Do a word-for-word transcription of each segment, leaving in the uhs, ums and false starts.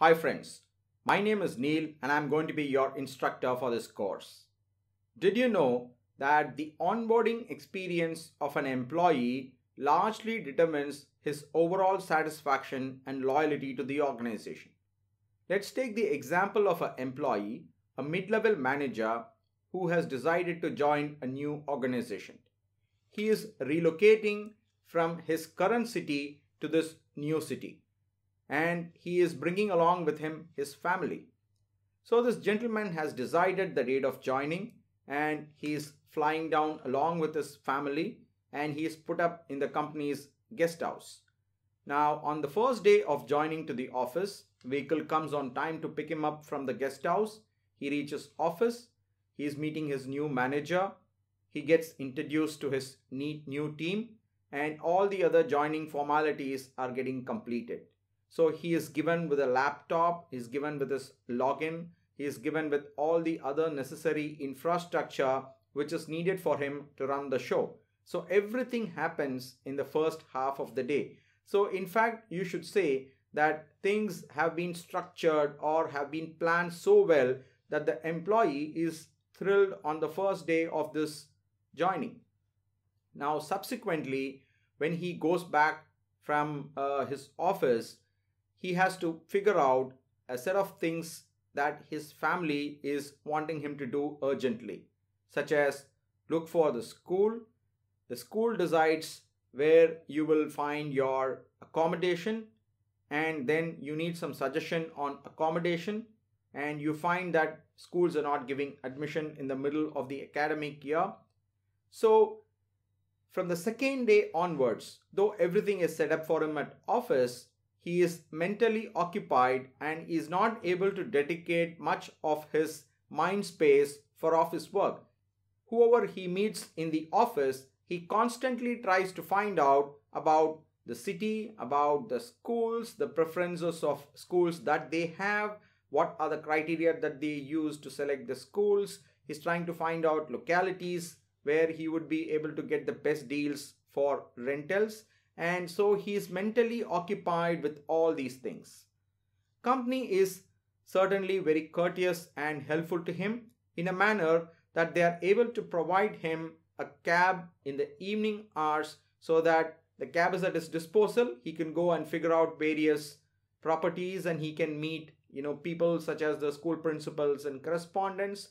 Hi friends, my name is Neil and I'm going to be your instructor for this course. Did you know that the onboarding experience of an employee largely determines his overall satisfaction and loyalty to the organization? Let's take the example of an employee, a mid-level manager who has decided to join a new organization. He is relocating from his current city to this new city, and he is bringing along with him his family. So this gentleman has decided the date of joining and he is flying down along with his family, and he is put up in the company's guest house. Now on the first day of joining to the office, vehicle comes on time to pick him up from the guest house. He reaches office, he is meeting his new manager, he gets introduced to his neat new team, and all the other joining formalities are getting completed. So he is given with a laptop, he is given with his login, he is given with all the other necessary infrastructure which is needed for him to run the show. So everything happens in the first half of the day. So in fact, you should say that things have been structured or have been planned so well that the employee is thrilled on the first day of this joining. Now subsequently, when he goes back from uh, his office, he has to figure out a set of things that his family is wanting him to do urgently, such as look for the school. The school decides where you will find your accommodation, and then you need some suggestion on accommodation, and you find that schools are not giving admission in the middle of the academic year. So from the second day onwards, though everything is set up for him at office, he is mentally occupied and is not able to dedicate much of his mind space for office work. Whoever he meets in the office, he constantly tries to find out about the city, about the schools, the preferences of schools that they have, what are the criteria that they use to select the schools. He's trying to find out localities where he would be able to get the best deals for rentals. And so he is mentally occupied with all these things. Company is certainly very courteous and helpful to him in a manner that they are able to provide him a cab in the evening hours so that the cab is at his disposal. He can go and figure out various properties, and he can meet, you know, people such as the school principals and correspondents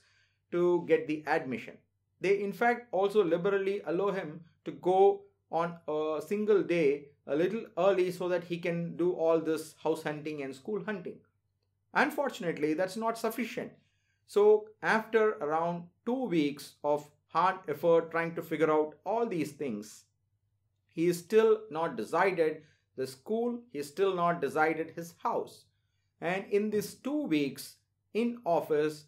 to get the admission. They in fact also liberally allow him to go on a single day a little early so that he can do all this house hunting and school hunting. Unfortunately, that's not sufficient. So after around two weeks of hard effort trying to figure out all these things, he is still not decided the school, he is still not decided his house. And in these two weeks in office,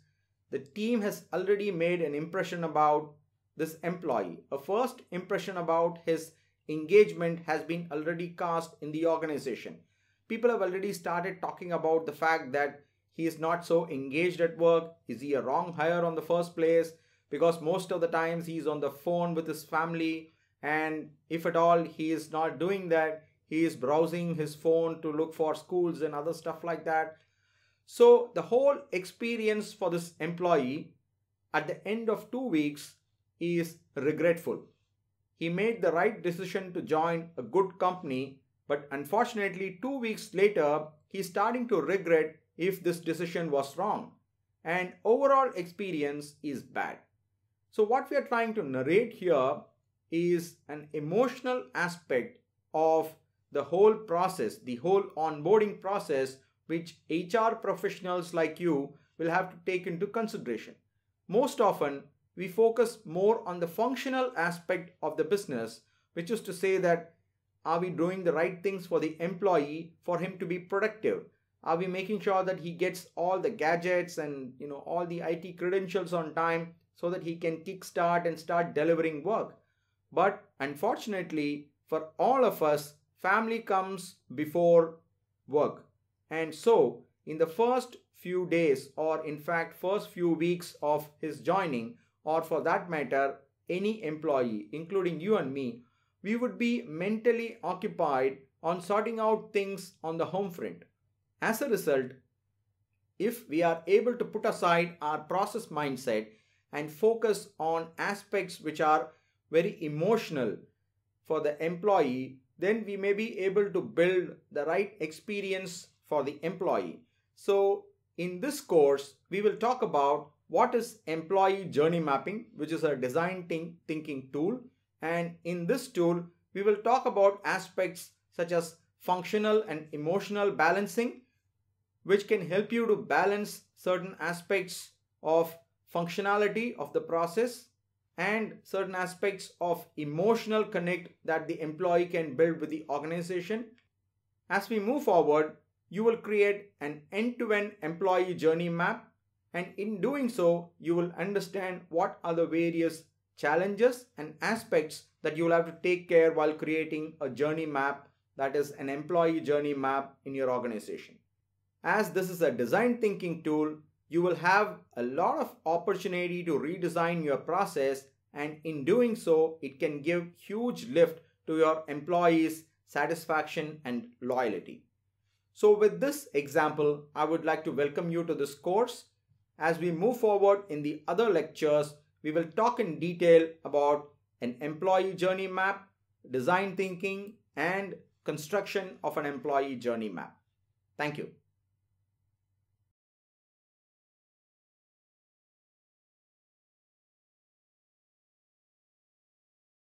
the team has already made an impression about this employee. A first impression about his engagement has been already cast in the organization. People have already started talking about the fact that he is not so engaged at work. Is he a wrong hire on the first place? Because most of the times he is on the phone with his family, and if at all he is not doing that, he is browsing his phone to look for schools and other stuff like that. So the whole experience for this employee at the end of two weeks is regretful. He made the right decision to join a good company, but unfortunately two weeks later, he's starting to regret if this decision was wrong. And overall experience is bad. So what we are trying to narrate here is an emotional aspect of the whole process, the whole onboarding process, which H R professionals like you will have to take into consideration. Most often, we focus more on the functional aspect of the business, which is to say that are we doing the right things for the employee for him to be productive? Are we making sure that he gets all the gadgets and, you know, all the I T credentials on time so that he can kickstart and start delivering work? But unfortunately, for all of us, family comes before work. And so in the first few days, or in fact first few weeks of his joining, or for that matter any employee including you and me, we would be mentally occupied on sorting out things on the home front. As a result, if we are able to put aside our process mindset and focus on aspects which are very emotional for the employee, then we may be able to build the right experience for the employee. So in this course, we will talk about what is employee journey mapping, which is a design thinking tool. And in this tool, we will talk about aspects such as functional and emotional balancing, which can help you to balance certain aspects of functionality of the process and certain aspects of emotional connect that the employee can build with the organization. As we move forward, you will create an end-to-end employee journey map, and in doing so, you will understand what are the various challenges and aspects that you will have to take care while creating a journey map, that is an employee journey map in your organization. As this is a design thinking tool, you will have a lot of opportunity to redesign your process, and in doing so, it can give huge lift to your employees' satisfaction and loyalty. So with this example, I would like to welcome you to this course. As we move forward in the other lectures, we will talk in detail about an employee journey map, design thinking, and construction of an employee journey map. Thank you.